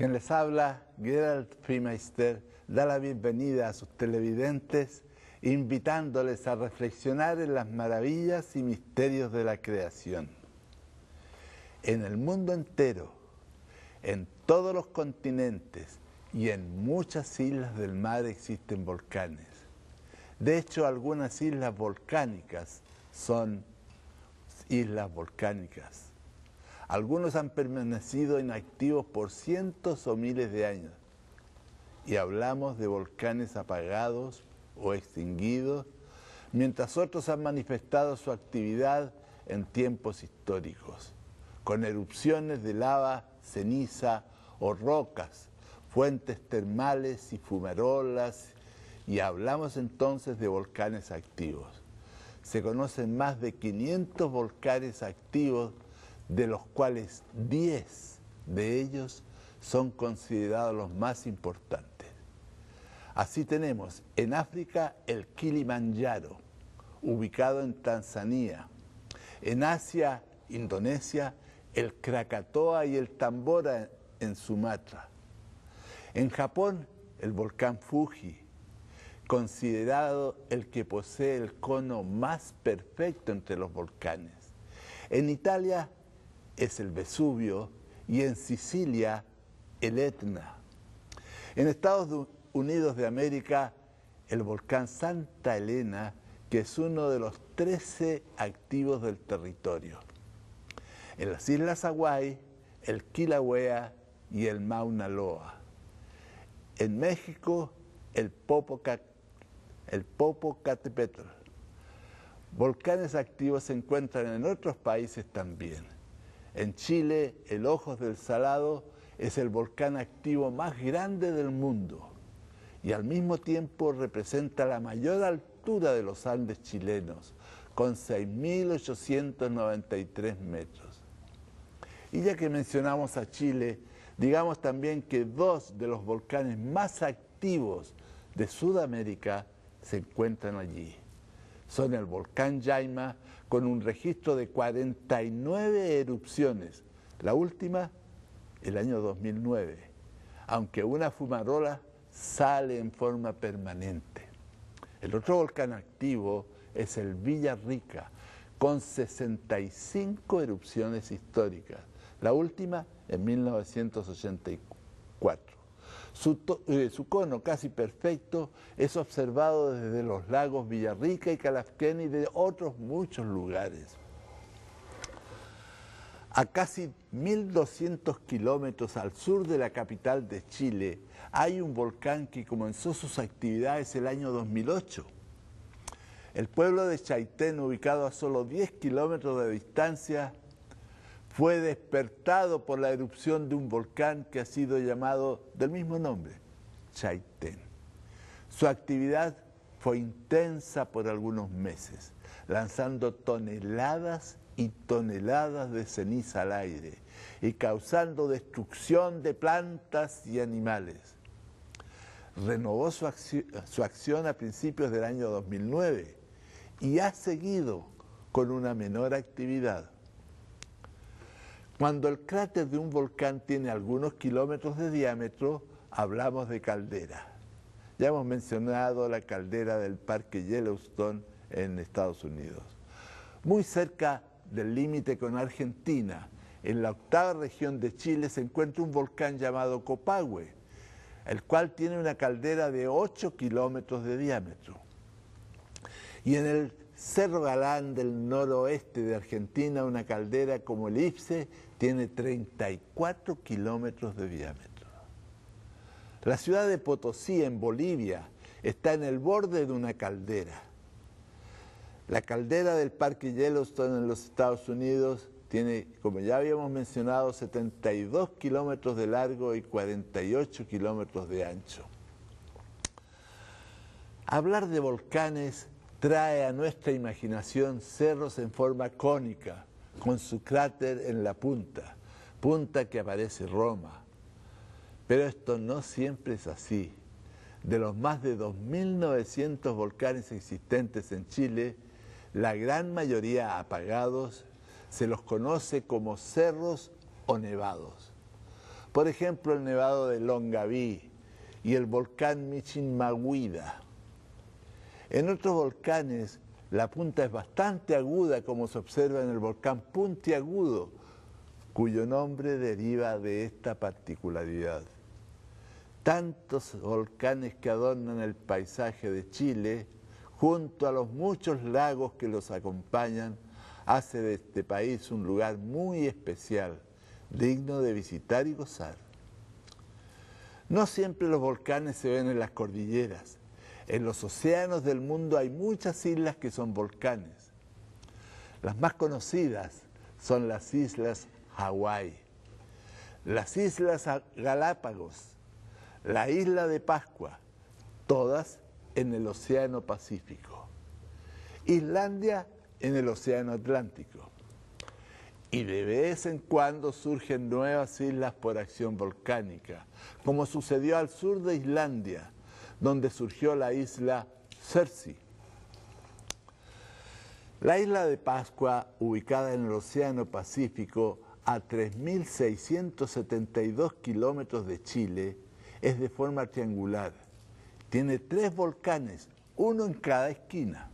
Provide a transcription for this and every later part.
Quien les habla, Gerald Vyhmeister, da la bienvenida a sus televidentes, invitándoles a reflexionar en las maravillas y misterios de la creación. En el mundo entero, en todos los continentes y en muchas islas del mar existen volcanes. De hecho, algunas islas volcánicas son islas volcánicas. Algunos han permanecido inactivos por cientos o miles de años. Y hablamos de volcanes apagados o extinguidos, mientras otros han manifestado su actividad en tiempos históricos, con erupciones de lava, ceniza o rocas, fuentes termales y fumarolas, y hablamos entonces de volcanes activos. Se conocen más de 500 volcanes activos, de los cuales 10 de ellos son considerados los más importantes. Así tenemos en África el Kilimanjaro, ubicado en Tanzania. En Asia, Indonesia, el Krakatoa y el Tambora en Sumatra. En Japón, el volcán Fuji, considerado el que posee el cono más perfecto entre los volcanes. En Italia, es el Vesubio, y en Sicilia, el Etna. En Estados Unidos de América, el volcán Santa Elena, que es uno de los 13 activos del territorio. En las Islas Hawái, el Kilauea y el Mauna Loa. En México, el Popocatépetl. Volcanes activos se encuentran en otros países también. En Chile, el Ojos del Salado es el volcán activo más grande del mundo y al mismo tiempo representa la mayor altura de los Andes chilenos, con 6.893 metros. Y ya que mencionamos a Chile, digamos también que dos de los volcanes más activos de Sudamérica se encuentran allí. Son el volcán Yaima, con un registro de 49 erupciones, la última el año 2009, aunque una fumarola sale en forma permanente. El otro volcán activo es el Villarrica, con 65 erupciones históricas, la última en 1984. Su cono casi perfecto es observado desde los lagos Villarrica y Calafquén y de otros muchos lugares. A casi 1.200 kilómetros al sur de la capital de Chile, hay un volcán que comenzó sus actividades el año 2008. El pueblo de Chaitén, ubicado a solo 10 kilómetros de distancia, fue despertado por la erupción de un volcán que ha sido llamado del mismo nombre, Chaitén. Su actividad fue intensa por algunos meses, lanzando toneladas y toneladas de ceniza al aire y causando destrucción de plantas y animales. Renovó su acción a principios del año 2009 y ha seguido con una menor actividad. Cuando el cráter de un volcán tiene algunos kilómetros de diámetro, hablamos de caldera. Ya hemos mencionado la caldera del parque Yellowstone en Estados Unidos. Muy cerca del límite con Argentina, en la octava región de Chile, se encuentra un volcán llamado Copahue, el cual tiene una caldera de 8 kilómetros de diámetro. Y en el Cerro Galán del noroeste de Argentina, una caldera como elipse, tiene 34 kilómetros de diámetro. La ciudad de Potosí, en Bolivia, está en el borde de una caldera. La caldera del parque Yellowstone en los Estados Unidos tiene, como ya habíamos mencionado, 72 kilómetros de largo y 48 kilómetros de ancho. Hablar de volcanes trae a nuestra imaginación cerros en forma cónica, con su cráter en la punta, punta que aparece Roma. Pero esto no siempre es así. De los más de 2.900 volcanes existentes en Chile, la gran mayoría apagados, se los conoce como cerros o nevados. Por ejemplo, el nevado de Longaví y el volcán Michinmahuida. En otros volcanes, la punta es bastante aguda, como se observa en el volcán Puntiagudo, cuyo nombre deriva de esta particularidad. Tantos volcanes que adornan el paisaje de Chile, junto a los muchos lagos que los acompañan, hace de este país un lugar muy especial, digno de visitar y gozar. No siempre los volcanes se ven en las cordilleras. En los océanos del mundo hay muchas islas que son volcanes. Las más conocidas son las islas Hawái, las islas Galápagos, la isla de Pascua, todas en el Océano Pacífico. Islandia en el Océano Atlántico. Y de vez en cuando surgen nuevas islas por acción volcánica, como sucedió al sur de Islandia, donde surgió la isla Cersei. La isla de Pascua, ubicada en el Océano Pacífico, a 3.672 kilómetros de Chile, es de forma triangular. Tiene tres volcanes, uno en cada esquina.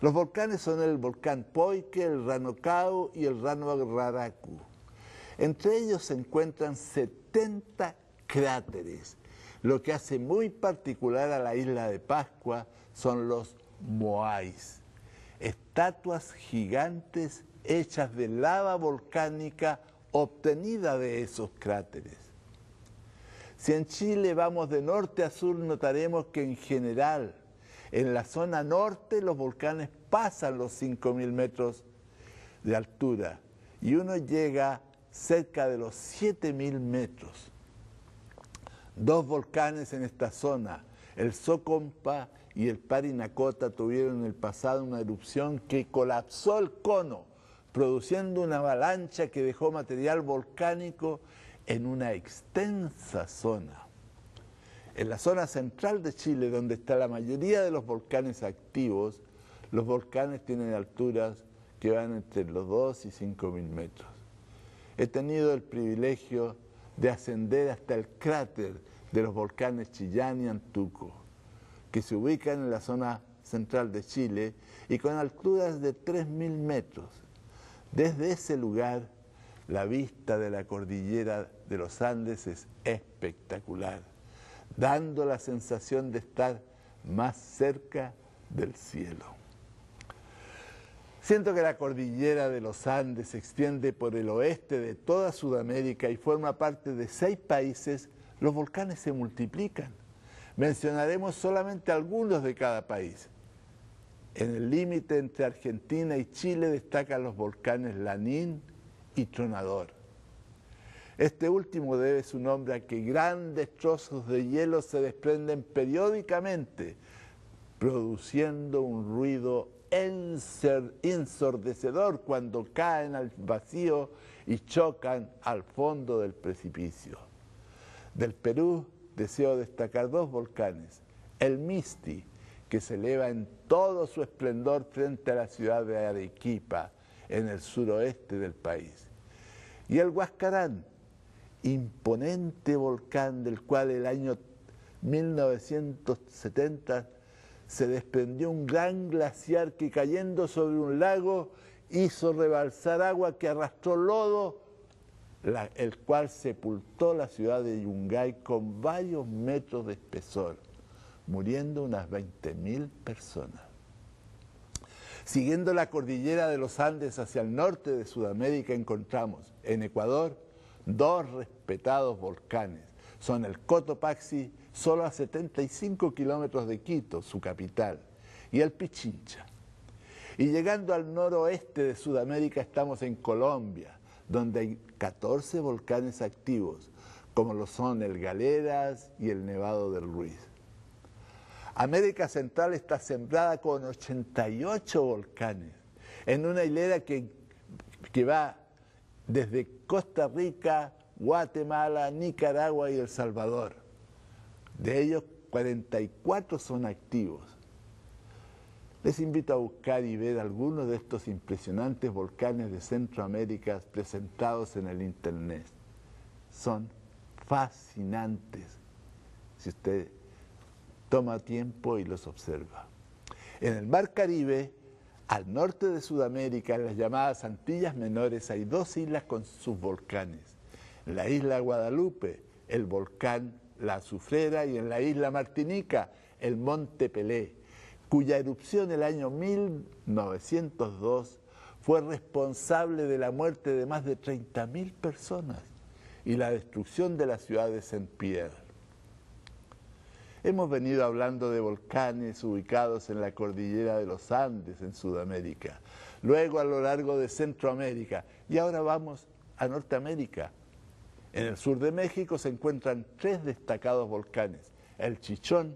Los volcanes son el volcán Poike, el Rano Kau y el Rano Raraku. Entre ellos se encuentran 70 cráteres. Lo que hace muy particular a la isla de Pascua son los moais, estatuas gigantes hechas de lava volcánica obtenida de esos cráteres. Si en Chile vamos de norte a sur, notaremos que en general, en la zona norte, los volcanes pasan los 5.000 metros de altura y uno llega cerca de los 7.000 metros. Dos volcanes en esta zona, el Socompa y el Parinacota, tuvieron en el pasado una erupción que colapsó el cono, produciendo una avalancha que dejó material volcánico en una extensa zona. En la zona central de Chile, donde está la mayoría de los volcanes activos, los volcanes tienen alturas que van entre los 2 y 5.000 metros. He tenido el privilegio de ascender hasta el cráter de los volcanes Chillán y Antuco, que se ubican en la zona central de Chile y con alturas de 3.000 metros. Desde ese lugar, la vista de la cordillera de los Andes es espectacular, dando la sensación de estar más cerca del cielo. Siento que la cordillera de los Andes se extiende por el oeste de toda Sudamérica y forma parte de 6 países. Los volcanes se multiplican. Mencionaremos solamente algunos de cada país. En el límite entre Argentina y Chile destacan los volcanes Lanín y Tronador. Este último debe su nombre a que grandes trozos de hielo se desprenden periódicamente, produciendo un ruido ensordecedor cuando caen al vacío y chocan al fondo del precipicio. Del Perú deseo destacar dos volcanes, el Misti, que se eleva en todo su esplendor frente a la ciudad de Arequipa, en el suroeste del país. Y el Huascarán, imponente volcán del cual el año 1970 se desprendió un gran glaciar que, cayendo sobre un lago, hizo rebalsar agua que arrastró lodo, el cual sepultó la ciudad de Yungay con varios metros de espesor, muriendo unas 20.000 personas. Siguiendo la cordillera de los Andes hacia el norte de Sudamérica, encontramos en Ecuador dos respetados volcanes. Son el Cotopaxi, solo a 75 kilómetros de Quito, su capital, y el Pichincha. Y llegando al noroeste de Sudamérica estamos en Colombia, donde hay 14 volcanes activos, como lo son el Galeras y el Nevado del Ruiz. América Central está sembrada con 88 volcanes, en una hilera que va desde Costa Rica, Guatemala, Nicaragua y El Salvador. De ellos, 44 son activos. Les invito a buscar y ver algunos de estos impresionantes volcanes de Centroamérica presentados en el Internet. son fascinantes si usted toma tiempo y los observa. En el Mar Caribe, al norte de Sudamérica, en las llamadas Antillas Menores, hay dos islas con sus volcanes. En la isla Guadalupe, el volcán La Azufrera, y en la isla Martinica, el Monte Pelé, cuya erupción el año 1902 fue responsable de la muerte de más de 30.000 personas y la destrucción de la ciudad de Saint Pierre. Hemos venido hablando de volcanes ubicados en la cordillera de los Andes, en Sudamérica, luego a lo largo de Centroamérica, y ahora vamos a Norteamérica. En el sur de México se encuentran tres destacados volcanes: el Chichón,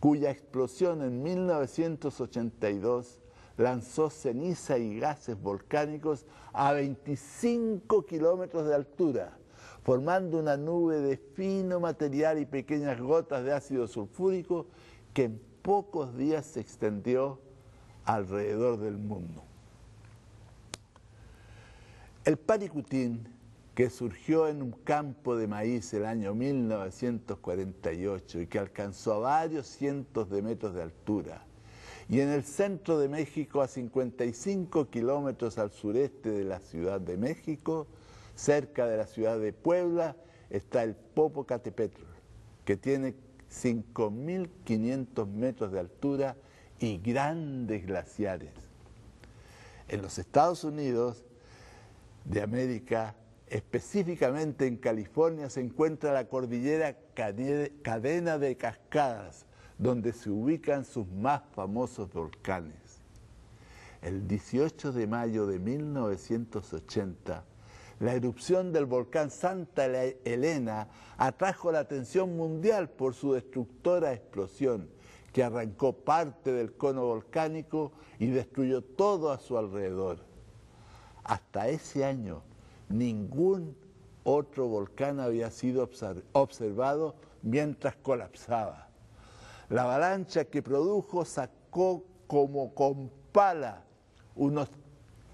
cuya explosión en 1982 lanzó ceniza y gases volcánicos a 25 kilómetros de altura, formando una nube de fino material y pequeñas gotas de ácido sulfúrico que en pocos días se extendió alrededor del mundo. El Paricutín, que surgió en un campo de maíz el año 1948 y que alcanzó a varios cientos de metros de altura, y en el centro de México, a 55 kilómetros al sureste de la Ciudad de México, cerca de la ciudad de Puebla, está el Popocatépetl, que tiene 5.500 metros de altura y grandes glaciares. En los Estados Unidos de América, específicamente en California, se encuentra la cordillera Cadena de Cascadas, donde se ubican sus más famosos volcanes. El 18 de mayo de 1980, la erupción del volcán Santa Elena atrajo la atención mundial por su destructora explosión, que arrancó parte del cono volcánico y destruyó todo a su alrededor. Hasta ese año, ningún otro volcán había sido observado mientras colapsaba. La avalancha que produjo sacó como con pala unos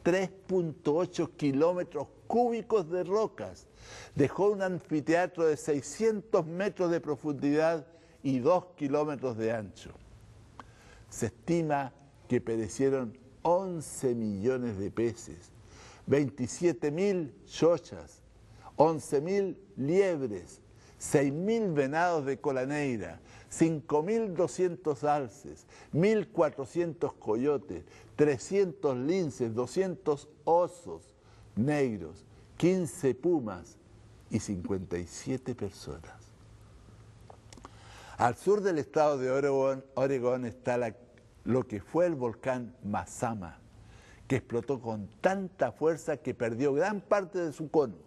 3.8 kilómetros cúbicos de rocas, dejó un anfiteatro de 600 metros de profundidad y 2 kilómetros de ancho. Se estima que perecieron 11 millones de peces, 27.000 chochas, 11.000 liebres, 6.000 venados de cola negra, 5.200 alces, 1.400 coyotes, 300 linces, 200 osos negros, 15 pumas y 57 personas. Al sur del estado de Oregón está lo que fue el volcán Mazama, que explotó con tanta fuerza que perdió gran parte de su cono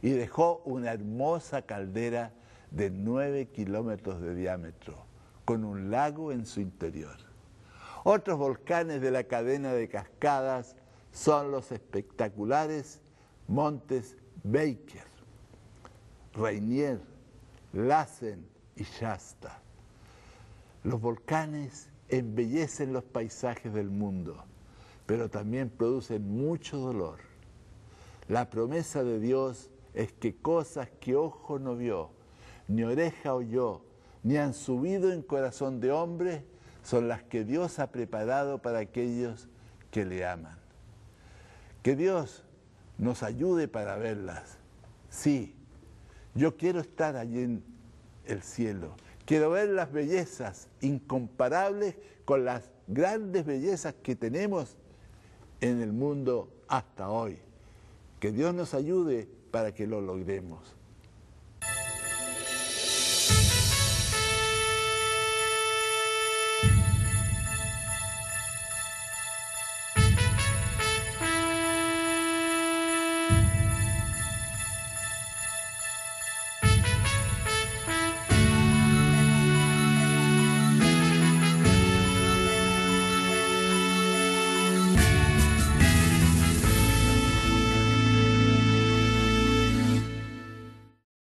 y dejó una hermosa caldera de 9 kilómetros de diámetro, con un lago en su interior. Otros volcanes de la Cadena de Cascadas son los espectaculares montes Baker, Rainier, Lassen y Shasta. Los volcanes embellecen los paisajes del mundo, pero también producen mucho dolor. La promesa de Dios es que cosas que ojo no vio, ni oreja oyó, ni han subido en corazón de hombre, son las que Dios ha preparado para aquellos que le aman. Que Dios nos ayude para verlas. Sí, yo quiero estar allí en el cielo. Quiero ver las bellezas incomparables con las grandes bellezas que tenemos en el mundo hasta hoy. Que Dios nos ayude para que lo logremos.